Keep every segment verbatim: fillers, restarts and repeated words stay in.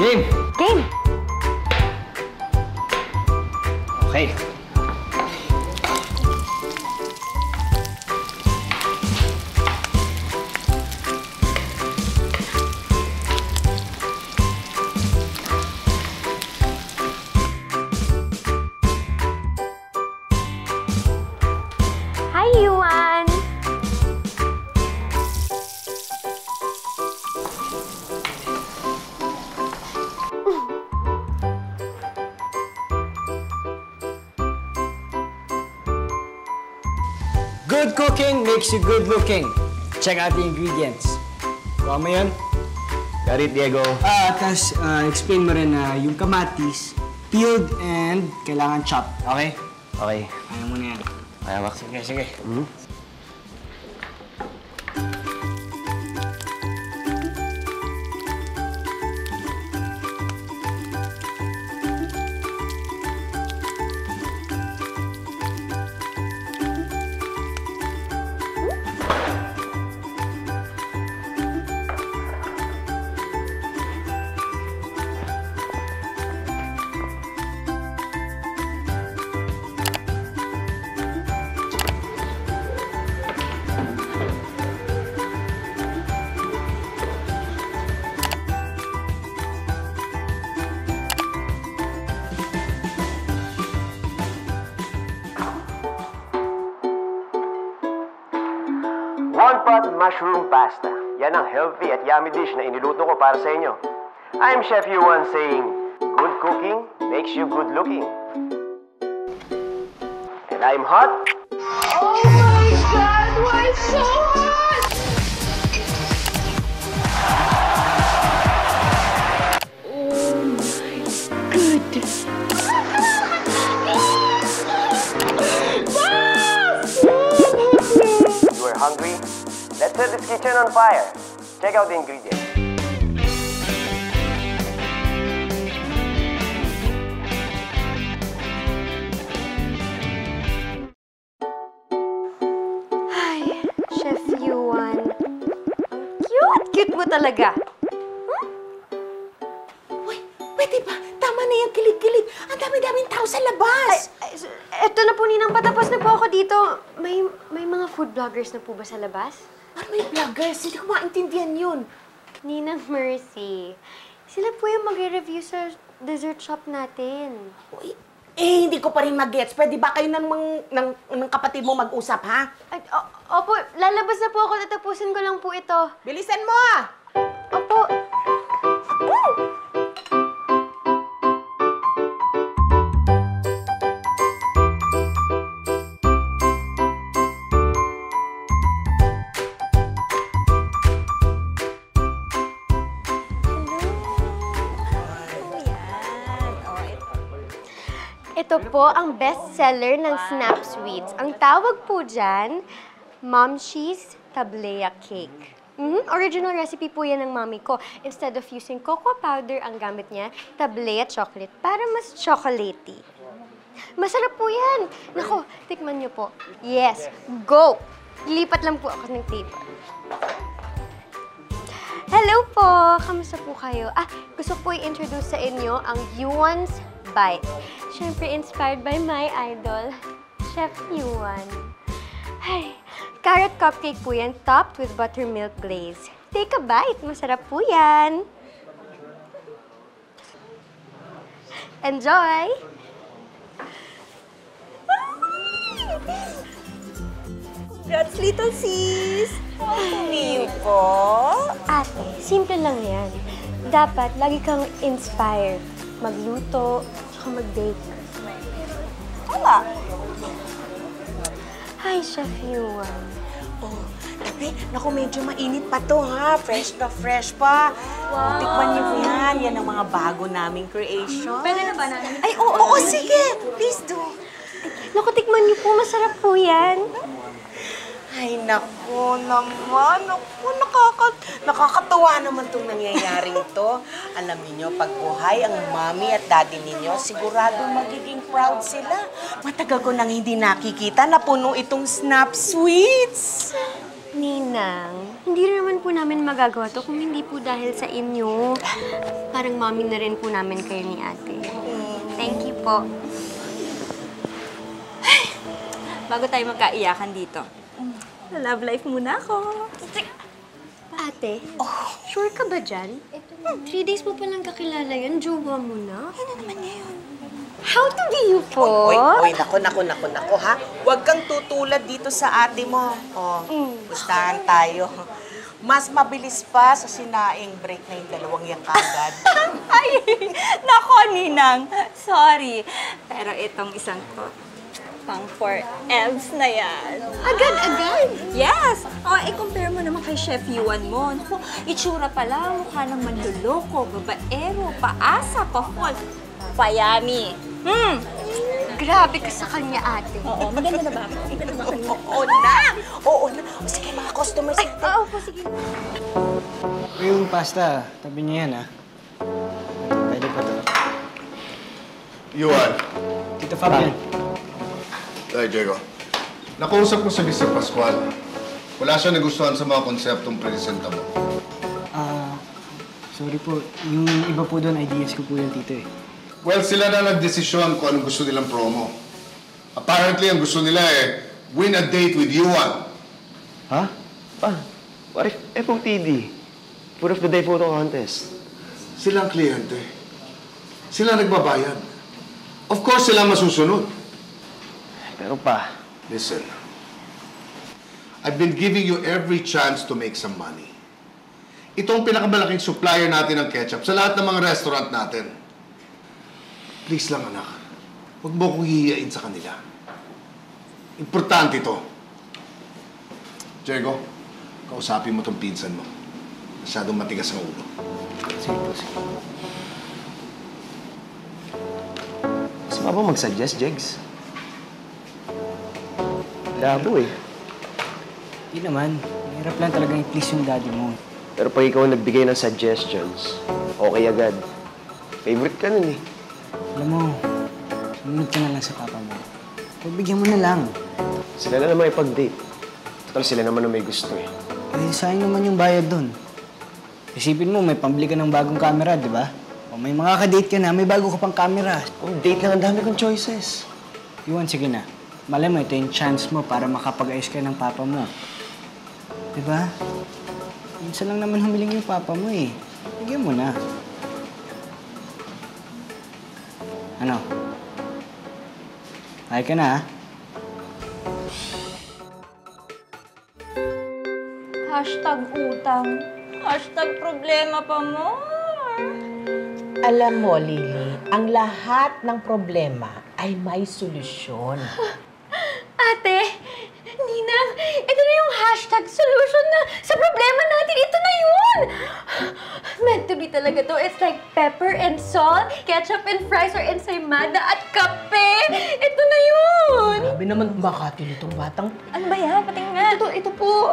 Game! Game! Okay. Good cooking makes you good looking. Check out the ingredients. Kuha mo yun? Got it, Diego. Ah, tapos uh, explain mo rin na uh, yung kamatis, peeled and kailangan chopped. Okay? Okay. Ayaw mo na yan. Ayaw mo. Sige, sige. Mm-hmm. One-pot mushroom pasta. Yan ang healthy at yummy dish na iniluto ko para sa inyo. I'm Chef Yuan saying, good cooking makes you good looking. And I'm hot. Oh my God! Why so hot? Oh my goodness. You are hungry? Let's set this kitchen on fire. Check out the ingredients. Ay, Chef Yuan. Ang cute! Cute mo talaga. Huh? Uy, pwede ba? Tama na yung kilit-kilit. Ang dami-daming tao sa labas. Ay, ay, eto na po, Ninang. Patapos na po ako dito. May, may mga food vloggers na po ba sa labas? Parang may vloggers. Hindi ko maintindihan yun. Nina Mercy. Sila po yung mag-review sa dessert shop natin. Uy, eh, hindi ko pa rin mag-gets. Pwede ba kayo ng, ng, ng, ng kapatid mo mag-usap, ha? Ay, o, opo, lalabas na po ako. Tatapusin ko lang po ito. Bilisan mo, ah! Opo. Woo! Ito po ang bestseller ng Snap Sweets. Ang tawag po dyan, Mom's Cheese Tablea Cake. Mm-hmm. Original recipe po yan ng mami ko. Instead of using cocoa powder, ang gamit niya, tablea chocolate para mas chocolatey. Masarap po yan. Naku, tikman niyo po. Yes, go! Lilipat lang po ako ng table. Hello po! Kamusta po kayo? Ah, gusto po i-introduce sa inyo ang Yuan's Bite. Siyempre, inspired by my idol, Chef Yuan. Ay, carrot cupcake po yan, topped with buttermilk glaze. Take a bite! Masarap po yan! Enjoy! Congrats, little sis! Hindi po! Ate, simple lang yan. Dapat lagi kang inspired. Magluto, ako mag-bake. Tama! Hi, Chef Yuan. Oh, tabi, naku, medyo mainit pa to, ha? Fresh pa, fresh pa. Wow. Tikman niyo yan. Yan ang mga bago naming creation. Pwede na ba namin? Ay, oo, oo, sige. Please do. Naku, tikman niyo po. Masarap po yan. Ay, naku naman. Naku, nakakat nakakatawa naman itong nangyayaring to. Alam niyo, pag buhay ang mami at daddy ninyo, sigurado magiging proud sila. Matagal ko nang hindi nakikita na puno itong Snap Sweets. Ninang, hindi rin naman po namin magagawa to kung hindi po dahil sa inyo. Parang mami na rin po namin kayo ni ate. Thank you po. Bago tayo magkaiyakan dito. Love life muna ako. Ate, oh. Sure ka ba dyan? Hmm, three days mo palang kakilala yan. Jowa mo na. Ano naman ngayon? How to be you po? Oy, oy, nako, nako, nako, nako, ha? Huwag kang tutulad dito sa ate mo. Oh, mm. Gustahan tayo. Mas mabilis pa sa sinaing break na yung dalawang yan kagad. Ay, nako, Ninang. Sorry. Pero itong isang ko, pang for elves na yan. Agad, agad? Yes! O, oh, i-compare mo naman kay Chef Yuan mo. Naku, itsura pala, mukha ng manloloko, babaero, paasa, pahol, payami. Hmm! Grabe ka sa kanya, ate. Oo, maganda na ba ako? Oo na! Oo na! O, sige, mga customers. Ay, oo po, sige. Yung pasta, tabi niya yan, ha? Pwede pa ito. Yuan. Tito Fabian. Ay, Diego. Nakausap mo si Mister Pascual. Wala siya nagustuhan sa mga konseptong presenta mo. Ah, uh, sorry po. Yung iba po doon, ideas ko po yan, Tito, eh. Well, sila na nagdesisyon kung anong gusto nilang promo. Apparently, ang gusto nila eh, win a date with Yuan. Ha? Huh? Pa, what if F O T D? Food of the Day Photo Contest. Sila ang kliyente. Sila nagbabayad. Of course, sila masusunod. Pero pa, listen. I've been giving you every chance to make some money. Ito ang pinakamalaking supplier natin ng ketchup sa lahat ng mga restaurant natin. Please lang, anak. Huwag mo kong hihiyain sa kanila. Importante ito. Diego, kausapin mo itong pinsan mo. Masyadong matigas ang ulo. Sige po, sige. Mas mabang mag-suggest, Jigs. Labo eh. Hindi naman. Mahirap lang talagang i-please yung daddy mo. Pero pag ikaw nagbigay ng suggestions, okay agad. Favorite ka nun eh. Alam mo, sumunod ka na lang sa papa mo. Pagbigyan mo na lang. Sila na naman ipag-date. Total sila naman na may gusto eh. Eh, sayang naman yung bayad dun. Isipin mo, may pambili ka ng bagong camera, di ba? O may mga ka-date ka na, may bago ka pang camera. O, date lang. Ang dami kong choices. Yuan, sige na. Malay mo, ito yung chance mo para makapag-ayos ka ng papa mo. Diba? Minsan lang naman humiling yung papa mo eh. Bigyan mo na. Ano? Ay ka na, ha? Hashtag utang. Hashtag problema pa mo. Alam mo, Lily, ang lahat ng problema ay may solusyon. Ate, Ninang, ito na yung hashtag solution na sa problema natin. Ito na yun! Meant to be talaga to. It's like pepper and salt, ketchup and fries or ensaymada at kape. Ito na yun! Sabi naman makati nitong batang. Ano ba yan? Patingnan. Ito, ito po.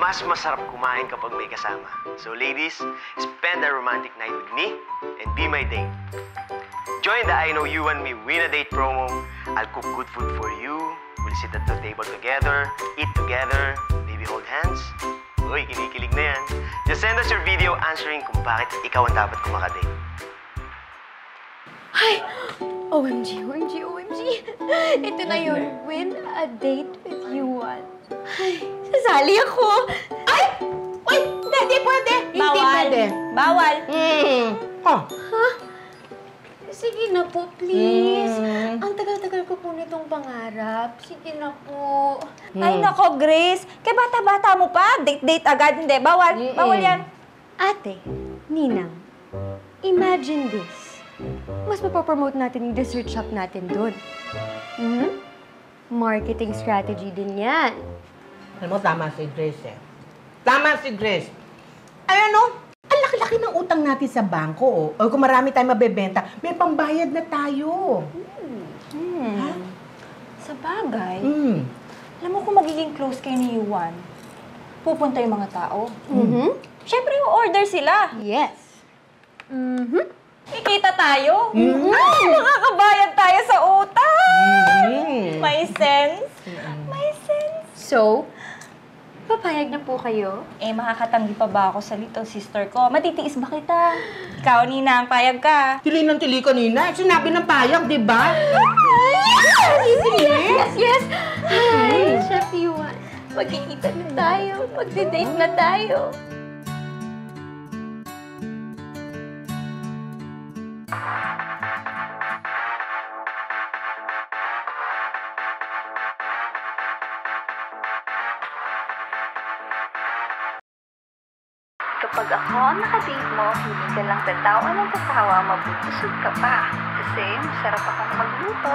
Mas masarap kumain kapag may kasama. So ladies, spend a romantic night with me and be my date. Join the I Know You and Me Win a Date promo. I'll cook good food for you. We'll sit at the table together, eat together, maybe hold hands. Uy, kinikilig na yan. Just send us your video answering kung bakit ikaw ang dapat kumakadate. Hi! O M G, O M G, O M G! Ito na yun. Win a date with Yuan. Ay, sasali ako! Ay! Uy! Hindi, hindi pwede! Bawal! Hindi pwede. Bawal! Mm. Oh. Huh? Sige na po, please. Mm. Ang tagal-tagal ko po nitong pangarap. Sige na po. Mm. Ay, nako, Grace. Kaya bata-bata mo pa. Date-date agad. Hindi, bawal. Mm -mm. Bawal yan. Ate, Ninang, imagine this. Mas mapapromote natin yung dessert shop natin doon. Hmm? Marketing strategy din yan. Alam mo, tama si Grace eh. Tama si Grace. Ayan o. Laki ng utang natin sa bangko, o kung marami tayong mabebenta, may pambayad na tayo. Hmm. Hmm. Ha? Sa bagay, hmm. alam mo kung magiging close kayo ni Yuan, pupunta yung mga tao. Mm-hmm. Siyempre, order sila. Yes. Mm-hmm. Ikita tayo. Mm-hmm. Ay, makakabayad tayo sa utang! Mm-hmm. May sense. Mm-hmm. May sense. So, Papayag na po kayo? Eh, makakatanggi pa ba ako sa little sister ko? Matitiis ba kita? Ikaw, Nina, ang payag ka. Tili ng tili kanina. Sinabi ng payag, di ba? Yes! Yes, yes, yes! Hi, Chef Yuan. Magkikita na tayo. Magdi-date na tayo. Kapag ako nakadate mo, hindi ka lang tatawan ng kasawa, mabubusog ka pa. Kasi masarap akong magluto.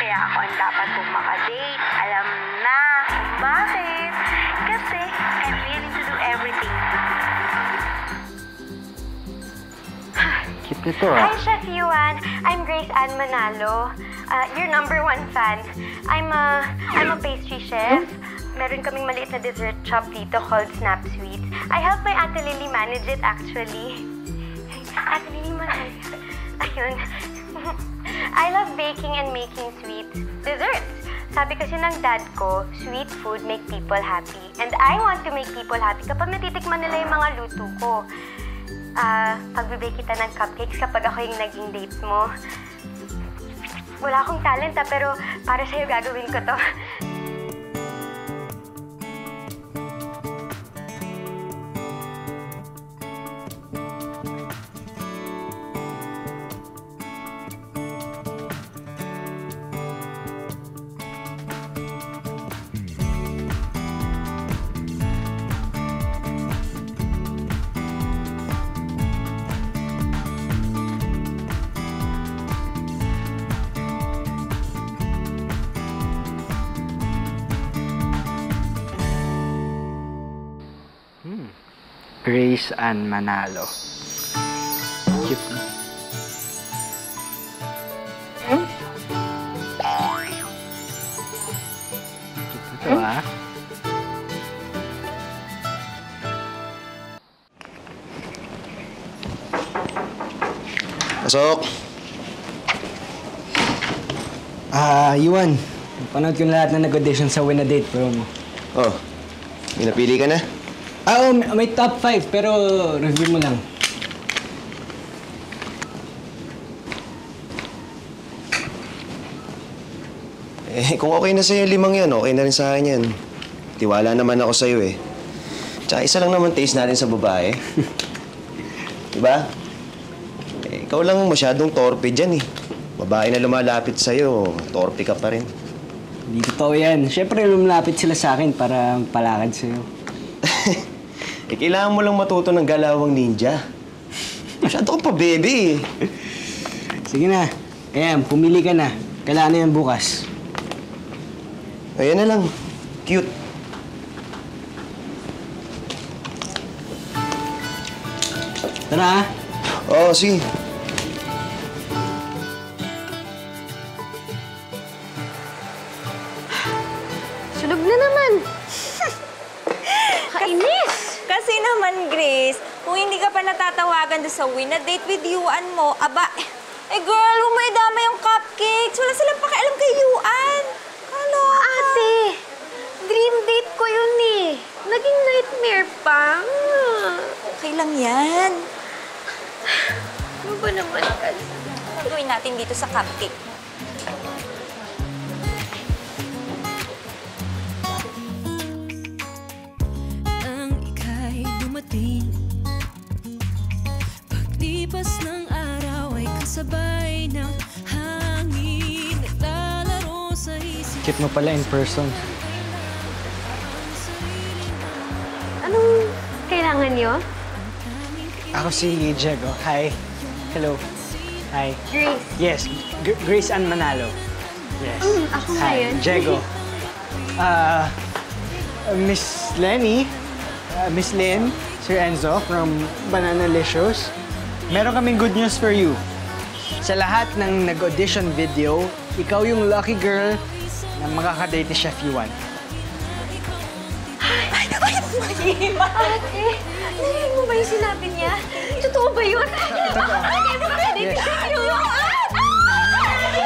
Kaya ako ang dapat kong makadate. Alam na. Bakit? Kasi I'm willing to do everything. Ito, ah. Hi, Chef Yuan. I'm Grace Ann Manalo, uh, your number one fan. I'm a, I'm a pastry chef. Meron kaming maliit na dessert shop dito called Snap Sweets. I help my Ate Lily manage it, actually. Ate Lily, mahal. Ayun. I love baking and making sweet desserts. Sabi kasi ng dad ko, sweet food make people happy. And I want to make people happy kapag natitikman nila yung mga luto ko. Ah, uh, pagbibigay kita ng cupcakes kapag ako yung naging date mo. Wala akong talent ah, pero para sa'yo gagawin ko to. Grace Ann Manalo. Cute na. Hmm? Cute na to, hmm? Ah. Pasok! Ah, uh, Yuan. Panood ko lahat na nag-audition sa Win a Date Pro mo. Oh, may napili ka na? Ah, oh, may top five, pero review mo lang. Eh, kung okay na sa'yo limang yan, okay na rin sa akin yan. Tiwala naman ako sa'yo eh. Tsaka isa lang naman taste natin sa babae. Diba? Eh, ikaw lang masyadong torpe dyan eh. Babae na lumalapit sa'yo, torpe ka pa rin. Hindi totoo yan. Siyempre, lumalapit sila sa akin para palakad sa'yo. Eh, kailangan mo lang matuto ng galawang ninja. Masyado ka pa, baby. Sige na. Ayan, pumili ka na. Kailangan na yan bukas. Ayan na lang. Cute. Tara, ah. Oo, sige. Sunog na naman. Kainis! Kasi naman, Grace, kung hindi ka pa natatawagan doon sa Win a Date with Yuan mo, aba, eh girl, huwag mo idama yung cupcakes. Wala silang pakialam kay Yuan. Ano? Ate, dream date ko yun eh. Naging nightmare pa. Okay lang yan. Ano ba naman? Ang gawin natin dito sa cupcake mo? Paglipas ng araw ay kasabay ng hangin. Naglalaro sa isip. Cute mo pala in person. Anong kailangan niyo? Ako si Diego. Hi. Hello. Hi. Grace. Yes. G Grace Ann Manalo. Yes. Mm, ako ngayon. Hi. Diego. Ah, uh, Miss Lenny. Uh, Miss Lynn, Sir Enzo from Bananalicious. Meron kaming good news for you. Sa lahat ng nag-audition video, ikaw yung lucky girl na makakadate ni Chef Yuan. Ay, ay, ay, Nakikiman! Ate, narinig mo ba yung sinabi niya? Totoo ba yun? Yes.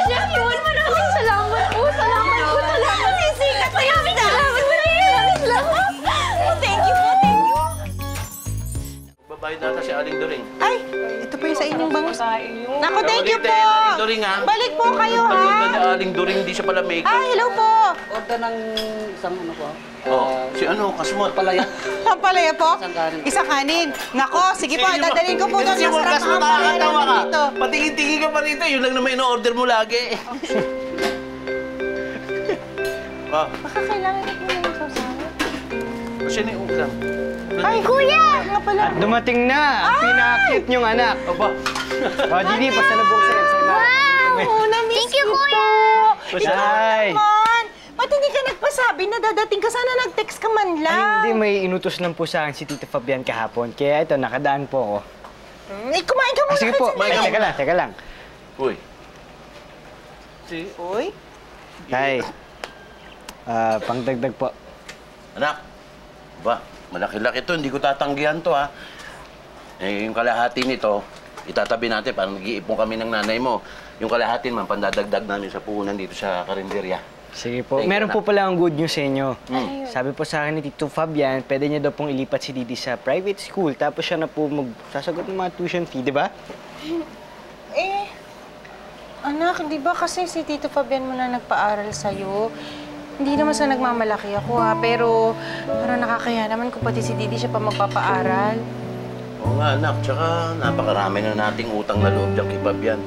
Chef Yuan, maraming salamat po! Salamat po! Salamat! Sisikat na yun! Salamat po! Maraming salamat! Thank you po! Thank you! Babayad nata si Aling Durin. Ay! Ito po yung sa inyong bangus. Naku, thank you po! Aling Durin, ha? Balik po kayo, ha? Pagod na Aling Durin, hindi siya pala make-up. Ah, hello po! Order ng isang ano po? Oh, si ano, kasmot. Palaya. Palaya po? Isang kanin. Isang kanin. Nako, sige po, dadalhin ko po doon. Kasi mo, kasmot, nakatawa ka. Patingin-tingin ka pa rito. Yun lang naman ino-order mo lagi. Baka kailangan ito mo yung sasama. Kasi na yung ulam. Ay, kuya! Dumating na. Pinakit niyong anak. Aba. O, Didi, pasalabong sa Elsa. Wow! Thank you, kuya! Ay! Ba't hindi ka nagpasabi na dadating ka? Sana nag-text ka man lang. Ay, hindi. May inutos lang po sa akin si Tito Fabian kahapon. Kaya ito, nakadaan po ako. Hmm, eh, kumain ka muna. Ah, sige po. Ay, teka lang, teka lang. Uy. Si? Uy? Tay. Ah, uh, pangdagdag po. Anak. Ba, malaki-laki ito. Hindi ko tatanggihan to, ha. Eh, yung kalahati nito, itatabi natin para mag-iipon kami ng nanay mo. Yung kalahati man, pandadagdag namin sa puhunan dito sa karinderya. Sige po. Meron po pala ang good news sa inyo. Mm. Sabi po sa akin ni Tito Fabian, pwede niya daw pong ilipat si Didi sa private school. Tapos siya na po magsasagot ng mga tuition fee, di ba? Eh, anak, di ba kasi si Tito Fabian mo na nagpa-aral sa'yo? Hindi naman sa nagmamalaki ako, ha? Pero parang nakakaya naman kung pati si Didi siya pa magpapaaral. Oo nga, anak. Tsaka napakarami na nating utang na loob dyan kay Fabian.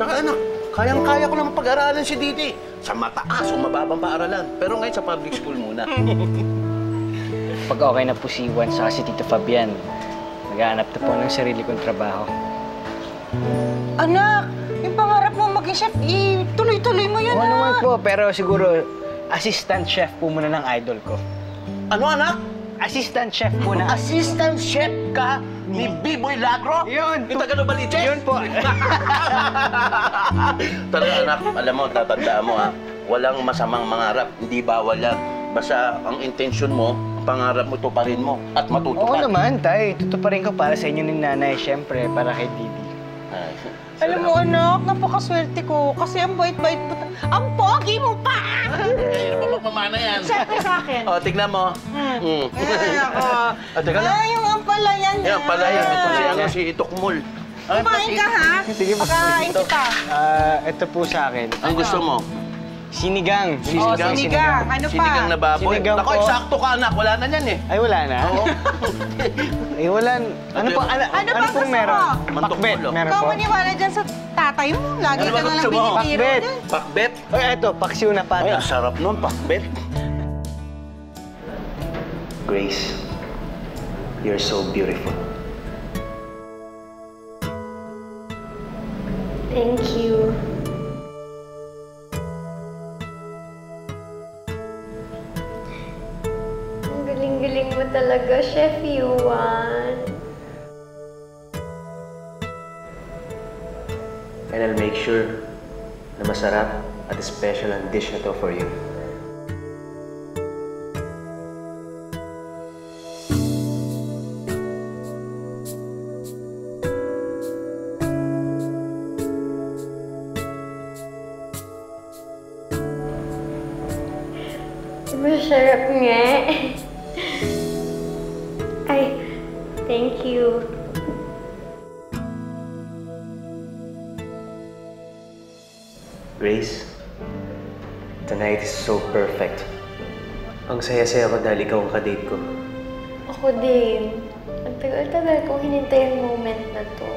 Tsaka anak, kayang-kaya ko lang pag-aralan si Didi. Sa mataas o mababang paaralan. Pero ngayon sa public school muna. Pag okay na po si Juan sa si Tito Fabian, nag-aanap na po ng sarili kong trabaho. Anak, yung pangarap mo maging chef, ituloy-tuloy mo yun, ha? Ano naman po, pero siguro assistant chef po muna ng idol ko. Ano, anak? Assistant chef po na. Assistant chef ka ni Biboy Lacro? Yun. Yung Tagalog-Baliches? Yun po. Talaga, anak, alam mo, tatandaan mo, ha? Walang masamang mangarap. Hindi bawal yan. Basta ang intensyon mo, pangarap mo, tuparin mo at matutupad. Oo naman, tay. Tutuparin ko para sa inyo ni nanay, siyempre, para kay Didi. Ay, alam mo, anak, napakaswerte ko. Kasi ang bait-bait mo. Ang pogi mo pa! Ay, ano pa pamana yan? Siyempre sa akin. O, tignan mo. Hmm. Ay, ako. O, teka lang. Ay, yung ampalayan niya. Yung ampalayan. Ito si ano, si Itukmul. Kumain ka, ha? Sige po. Pakain kita. Ah, ito po sa akin. Ang gusto mo? Sinigang. Sinigang. Sinigang. Ano pa? Sinigang na baboy. Ako, eksakto ka, anak. Wala na yan, eh. Ay, wala na? Oo. Ay, wala. Ano po? Ano pa gusto mo? Pakbet. Meron po. Kamaniwala dyan sa tatay mo. Lagi ka nalang binibiro dyan. Pakbet. Pakbet. Ay, ito. Paksiw na pata. Ay, ang sarap nun. Pakbet. Grace, you're so beautiful. Thank you. Galing mo talaga, Chef Yuan. And I'll make sure na masarap at special ang dish na to for you. Masarap nga. Thank you. Grace, tonight is so perfect. Ang saya-saya ko dahil ikaw ang kadate ko. Ako din. Ang tagal-tagal kong hinintay ang moment na to.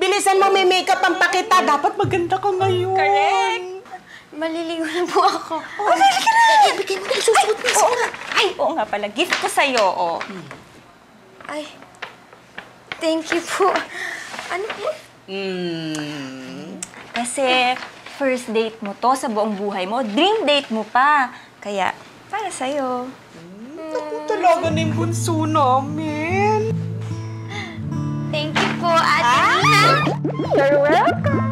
Bilisan mo, may makeup ang pakita. Dapat maganda ka ngayon. Correct. Maliligo na po ako. Oo, oh, maliligo na! Ay, bigyan mo na. Susuot na siya. Ay, ay, oo nga pala. Gift ko sa'yo, oo. Oh. Hmm. Ay, thank you po. Ano po? Hmm. Kasi first date mo to sa buong buhay mo. Dream date mo pa. Kaya, para sa'yo. Hmm. Naku, talaga na yung bunso namin. Thank you po, Ate Nina. You're welcome.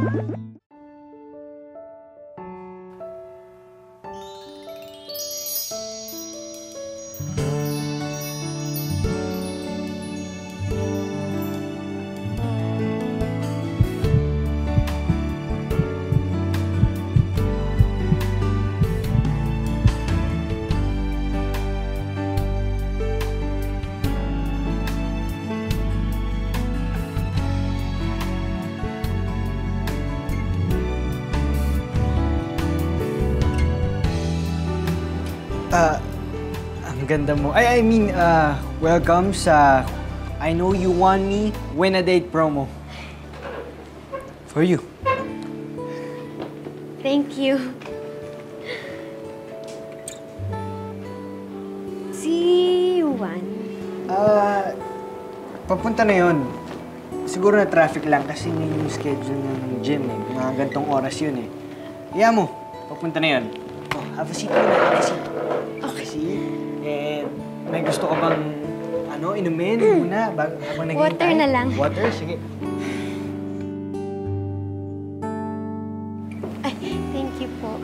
Uh, ang ganda mo. I, I mean, uh, welcome sa I Know You Want Me When a Date promo. For you. Thank you. Si Juan? Uh, papunta na yun. Siguro na traffic lang kasi yun yung schedule ng gym eh. Mga gantong oras yun eh. Iya mo, papunta na yun. Oh, have a seat na. Have a seat. Eh, may gusto ko bang, ano, inumin muna bago habang naging water time? Na lang. Water, sige. Ay, thank you po.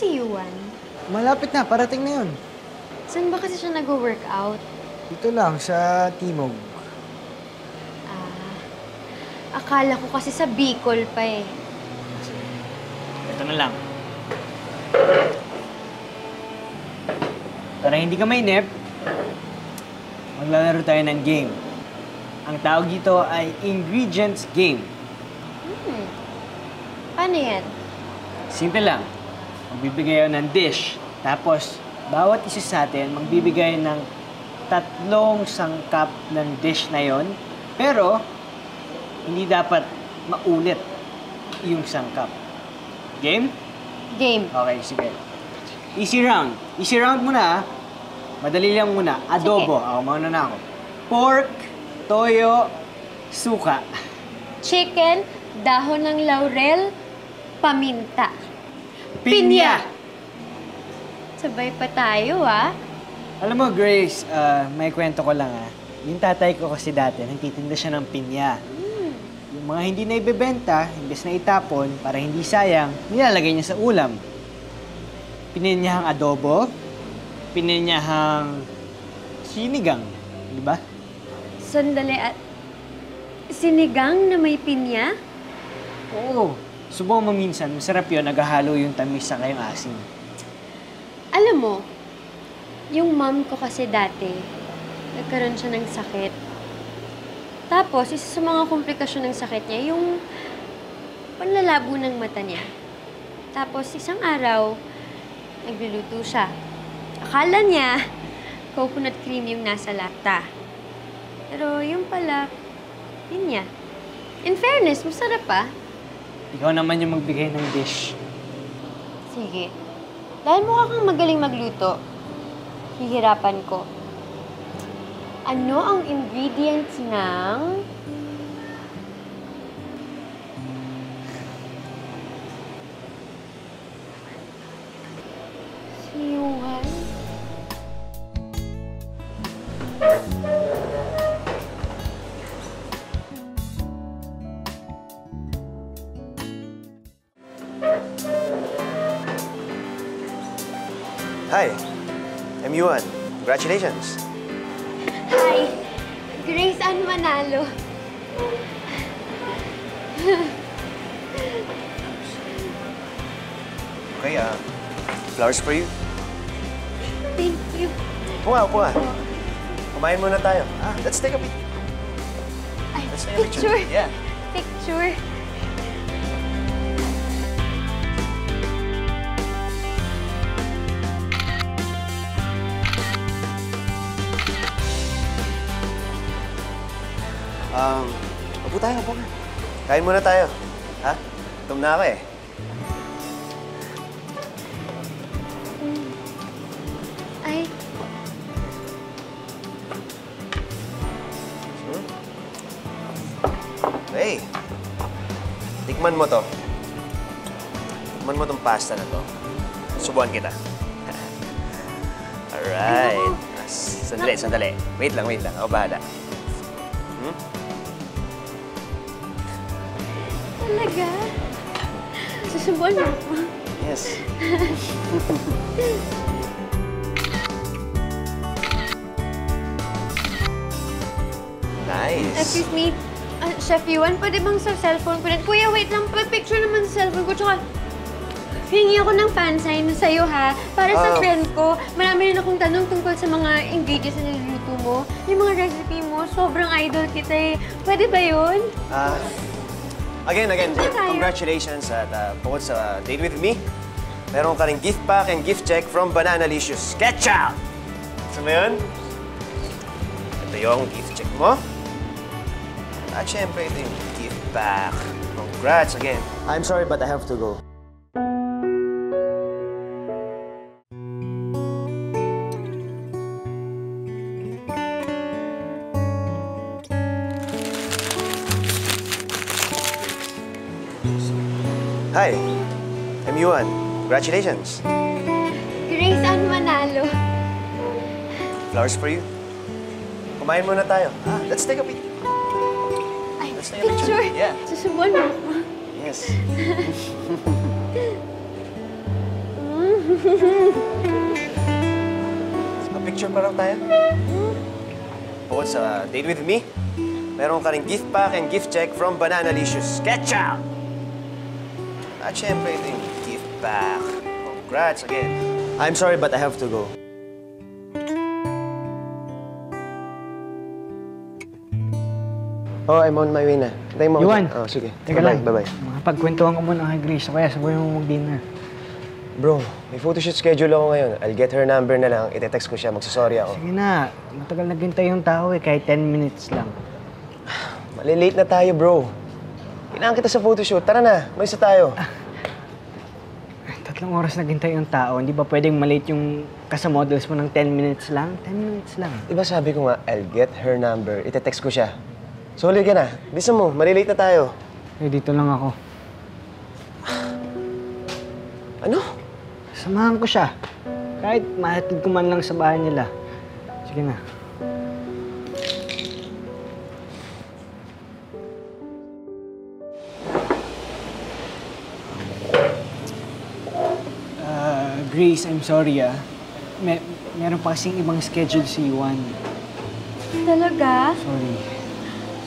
Si Yuan? Malapit na. Parating na yun. Saan ba kasi siya nag-workout? Dito lang, sa Timog. Ah, akala ko kasi sa Bicol pa eh. Ito na lang. Para hindi ka mainip, maglalaro tayo ng game. Ang tawag dito ay Ingredients Game. Hmm. Paano yan? Simple lang. Magbibigay ng dish. Tapos, bawat isa sa atin magbibigay ng tatlong sangkap ng dish na yon. Pero, hindi dapat maulit yung sangkap. Game? Game. Okay, sige. Easy round. Easy round muna, ah. Madali lang muna. Adobo. Sige. Ako, mauna na ako. Pork, toyo, suka. Chicken, dahon ng laurel, paminta. Pinya! Sabay pa tayo, ah. Alam mo, Grace, uh, may kwento ko lang, ah. Yung tatay ko kasi dati, nagtitinda siya ng pinya. Mm. Yung mga hindi na ibebenta, imbes na itapon, para hindi sayang, nilalagay niya sa ulam. Pinyahang adobo, pinyahang sinigang, di ba? Sandali at... Sinigang na may pinya? Oo. Subukan mo minsan, masarap yun, naghahalo yung tamis sa kayong asin. Alam mo, yung mom ko kasi dati, nagkaroon siya ng sakit. Tapos, isa sa mga komplikasyon ng sakit niya, yung panlalabo ng mata niya. Tapos, isang araw, nagluluto siya. Akala niya, coconut cream yung nasa lata. Pero yung pala, yun niya. In fairness, masarap pa. Ikaw naman yung magbigay ng dish. Sige. Dahil mukha kang magaling magluto, hihirapan ko. Ano ang ingredients ng... Siyuhan? Hi. Yuan. Congratulations. Hi. Grace Ann Manalo. Okay, ah. Uh, flowers for you. Thank you. Puwa, puwa. Kumain muna tayo. Ah, let's take a picture. Let's take a picture. Picture. Yeah. Picture. Um, upo tayo, upo ka. Kain muna tayo. Ha? Tum na ako eh. Ay. Sure. Hey. Tikman mo to. Tikman mo tong pasta na to. Subuan kita. Alright. Sandali, sandali. Wait lang, wait lang. Ako bahala. Hmm? Talaga? Susubuan mo ako? Yes. Nice. Excuse me, uh, Chef Yuan, pwede bang sa cellphone ko din? Kuya, wait lang. Pa-picture naman sa cellphone ko. Tsaka, hingi ako ng fan sign sa'yo, ha? Para sa uh, friend ko, marami rin akong tanong tungkol sa mga ingredients na niluto mo. Yung mga recipe mo, sobrang idol kita eh. Pwede ba yun? Ah, uh, again, again, congratulations at uh, tungkol sa date with me. Meron ka rin gift pack and gift check from Bananalicious. Catch out! Saan mo yun? Ito yung gift check mo. At syempre, ito yung gift pack. Congrats again. I'm sorry, but I have to go. Hi, I'm Yuan. Congratulations. Grace Ann Manalo. Flowers for you. Kumain muna tayo. Ah, let's take a picture. Let's take a picture. Picture. Yeah. Susubuan mo ako? Yes. A picture pa raw tayo? Bukod sa date with me, meron ka rin gift pack and gift check from Bananalicious. Catch out! At syempre, ito yung gift pack. Congrats again. I'm sorry, but I have to go. Oh, I'm on my way na. Antayin mo ako. Yuan! Oh, sige. Teka lang. Bye-bye. Makapagkwentuhan ko muna kay Grace. Kaya sabay mo mag-dinner. Bro, may photoshoot schedule ako ngayon. I'll get her number na lang. Ite-text ko siya. Magsasorry ako. Sige na. Matagal naghintay yung tao eh. Kahit ten minutes lang. Malilate na tayo, bro. Kailangan kita sa photoshoot. Tara na. May isa tayo. Ah, tatlong oras naghintay yung tao. Hindi ba pwedeng malate yung kasamodels mo ng ten minutes lang? ten minutes lang. Diba sabi ko nga, I'll get her number. Ite-text ko siya. Solid ka na. Bisa mo, marilate na tayo. Eh, dito lang ako. Ano? Samahan ko siya. Kahit mahatid ko man lang sa bahay nila. Sige na. Uh, Grace, I'm sorry ah. Mer meron pa kasing ibang schedule si Yuan. Talaga? Sorry.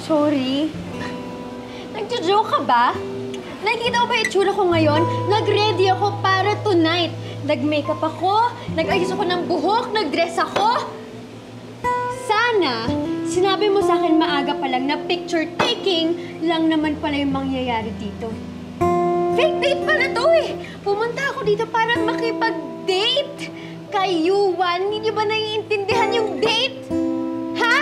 Sorry? Nagjo-joke ka ba? Nakikita mo ba itsura ko ngayon? Nag-ready ako para tonight. Nag-makeup ako, nag-ayos ako ng buhok, nag-dress ako. Sana, sinabi mo sa akin maaga pa lang na picture taking lang naman pala yung mangyayari dito. Fake date pala to eh! Pumunta ako dito para makipag-date kay Yuan. Hindi niyo ba naiintindihan yung date? Ha?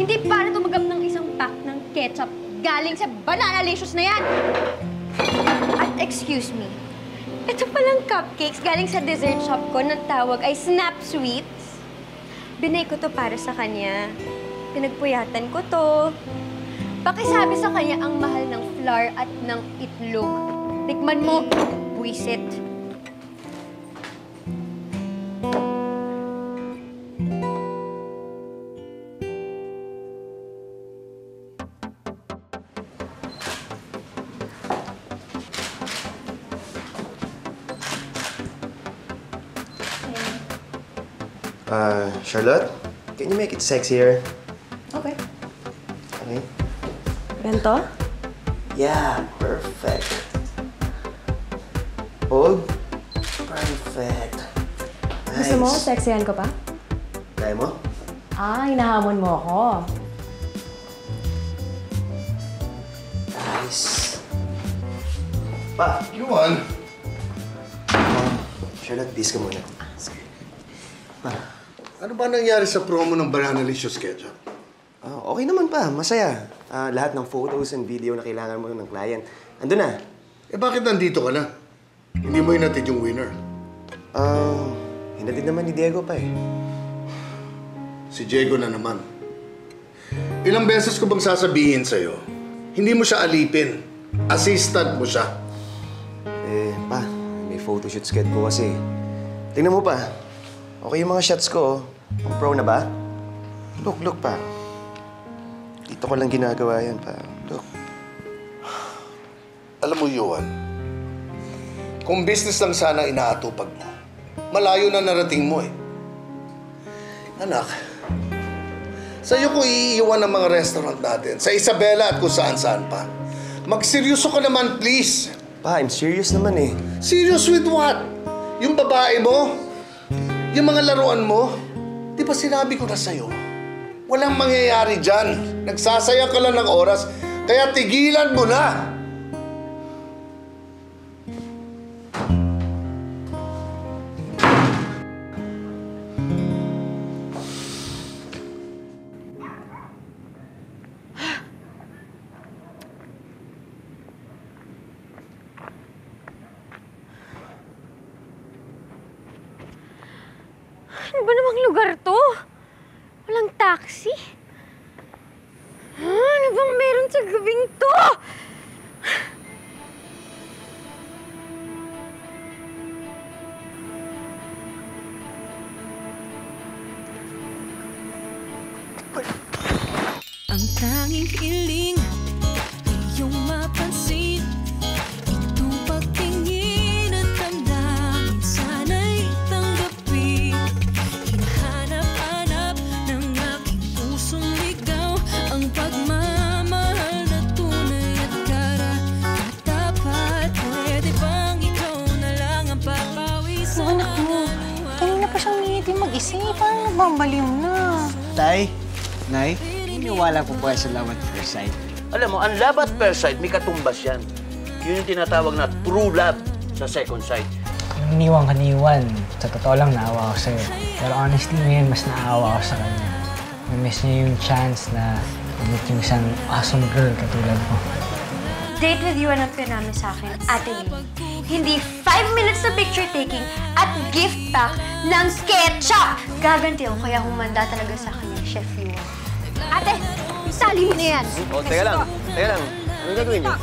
Hindi para tumagap ng isang pack ng ketchup galing sa Bananalicious na yan! At excuse me, ito palang cupcakes galing sa dessert shop ko na tawag ay Snap Sweets. Binay ko to para sa kanya. Pinagpuyatan ko to. Pakisabi sa kanya ang mahal ng flour at ng itlog. Tikman mo, buwisit. Uh, Charlotte, can you make it sexier? Okay. Okay. Ganito? Yeah, perfect. Hold. Perfect. Nice. Gusto mo, sexihan ko pa? Kaya mo? Ah, hinahamon mo ako. Nice. Pa, Yuan! Uh, Charlotte, please ka muna. Sorry. Ma. Ano ba nangyari sa promo ng Bananalicious Ketchup? Oh, okay naman pa. Masaya. Uh, lahat ng photos and video na kailangan mo ng client. Ando na. Eh bakit nandito ka na? Hindi mo hinatid yung winner. Ah, uh, hinatid naman ni Diego pa eh. Si Diego na naman. Ilang beses ko bang sasabihin sa'yo, hindi mo siya alipin. Assistant mo siya. Eh, pa. May photoshoot sketch ko kasi. Tingnan mo pa. Okay yung mga shots ko, oh. Pro na ba? Look, look pa. Dito ko lang ginagawa yan, pa. Look. Alam mo, Yuan, kung business lang sana inaatupag mo, malayo na narating mo eh. Anak, sa'yo ko iiwan ang mga restaurant natin, sa Isabela at kung saan-saan pa. Magseryoso ka naman, please. Pa, I'm serious naman eh. Serious with what? Yung babae mo? Yung mga laruan mo, di ba sinabi ko na sa'yo? Walang mangyayari dyan. Nagsasaya ka lang ng oras, kaya tigilan mo na! Ano ba namang lugar to? Walang taxi? Ah, ano bang meron sa gabing to? Ang tanging hiling iyong mapansin. Mag-isip, parang nagbambaliw na. Tay, Nay, iniwala po po kayo sa love at first sight. Alam mo, ang love at first sight, may katumbas yan. Yun yung tinatawag na true love sa second sight. Yung niwang kaniwan, sa totoo lang naawa ako sa'yo. Pero honestly, ngayon mas naawa ako sa kanya. Namiss niya yung chance na mag-meet yung isang awesome girl katulad ko. Date with Yuan ang pinami sa akin, Ate Lee. Hindi five minutes na picture taking at gift pack ng SketchUp! Gaganti ako kaya humanda talaga sa kanya, Chef Yuan. Ate, sali mo na yan! O, oh, teka lang, teka lang. Anong gagawin niyo?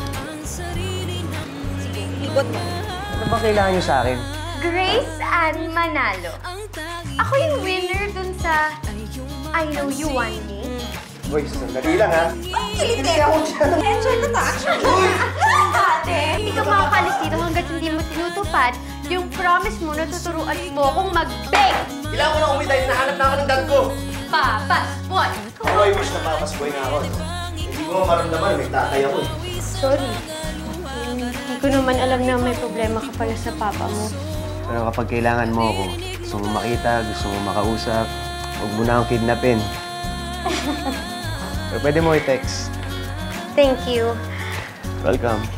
Sige, likod mo. Ano ba kailangan niyo sa akin? Grace Ann Manalo. Ako yung winner dun sa I Know You Want Me. Boy, sandali lang ha. Ang kilit eh! Enjoy na ta! Ate, hindi ka makakalis dito hanggat hindi mo tinutupad yung promise mo na tuturuan mo kung mag-bake! Kailangan ko na umita yun, nahanap na ako ng dad ko! Papas boy! Pero I wish na papas boy nga ako. Hindi ko maramdaman, may tatay ako. Sorry. Hindi ko naman alam na may problema ka pala sa papa mo. Pero kapag kailangan mo ako, gusto mo makita, gusto mo makausap, huwag mo na akong kidnapin. Pero pwede mo i-text. Thank you. Welcome.